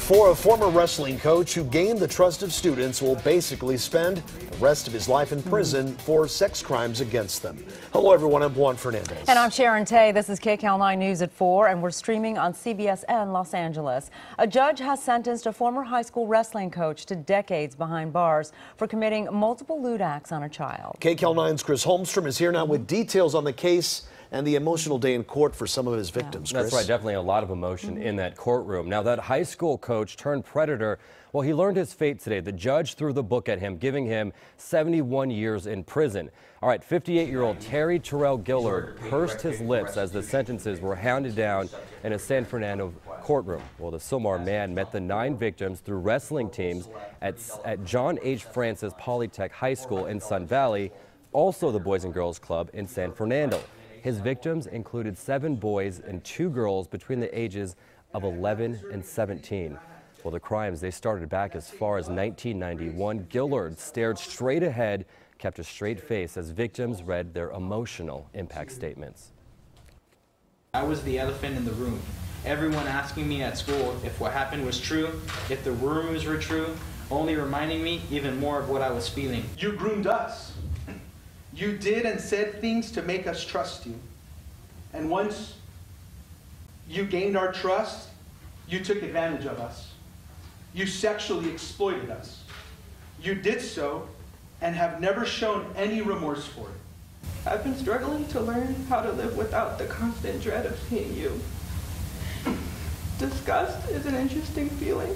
4, a former wrestling coach who gained the trust of students will basically spend the rest of his life in prison for sex crimes against them. Hello, everyone. I'm Juan Fernandez. And I'm Sharon Tay. This is KCAL 9 News at 4, and we're streaming on CBSN Los Angeles. A judge has sentenced a former high school wrestling coach to decades behind bars for committing multiple lewd acts on a child. KCAL 9's Chris Holmstrom is here now with details on the case and the emotional day in court for some of his victims. Chris. That's right, definitely a lot of emotion in that courtroom. Now, that high school coach turned predator, well, he learned his fate today. The judge threw the book at him, giving him 71 years in prison. All right, 58-year-old Terry Terrell Gillard pursed his lips as the sentences were handed down in a San Fernando courtroom. Well, the Sylmar man met the 9 victims through wrestling teams at John H. Francis Polytech High School in Sun Valley, also the Boys and Girls Club in San Fernando. His victims included 7 boys and 2 girls between the ages of 11 and 17. Well, the crimes, they started back as far as 1991. Gillard stared straight ahead, kept a straight face as victims read their emotional impact statements. I was the elephant in the room. Everyone asking me at school if what happened was true, if the rumors were true, only reminding me even more of what I was feeling. You groomed us. You did and said things to make us trust you. And once you gained our trust, you took advantage of us. You sexually exploited us. You did so and have never shown any remorse for it. I've been struggling to learn how to live without the constant dread of seeing you. Disgust is an interesting feeling.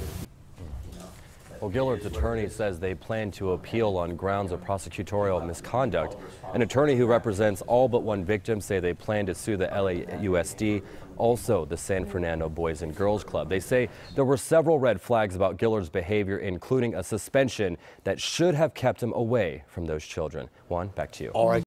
Well, Gillard's attorney says they plan to appeal on grounds of prosecutorial misconduct. An attorney who represents all but 1 victim say they plan to sue the LAUSD, also the San Fernando Boys and Girls Club. They say there were several red flags about Gillard's behavior, including a suspension that should have kept him away from those children. Juan, back to you. All right.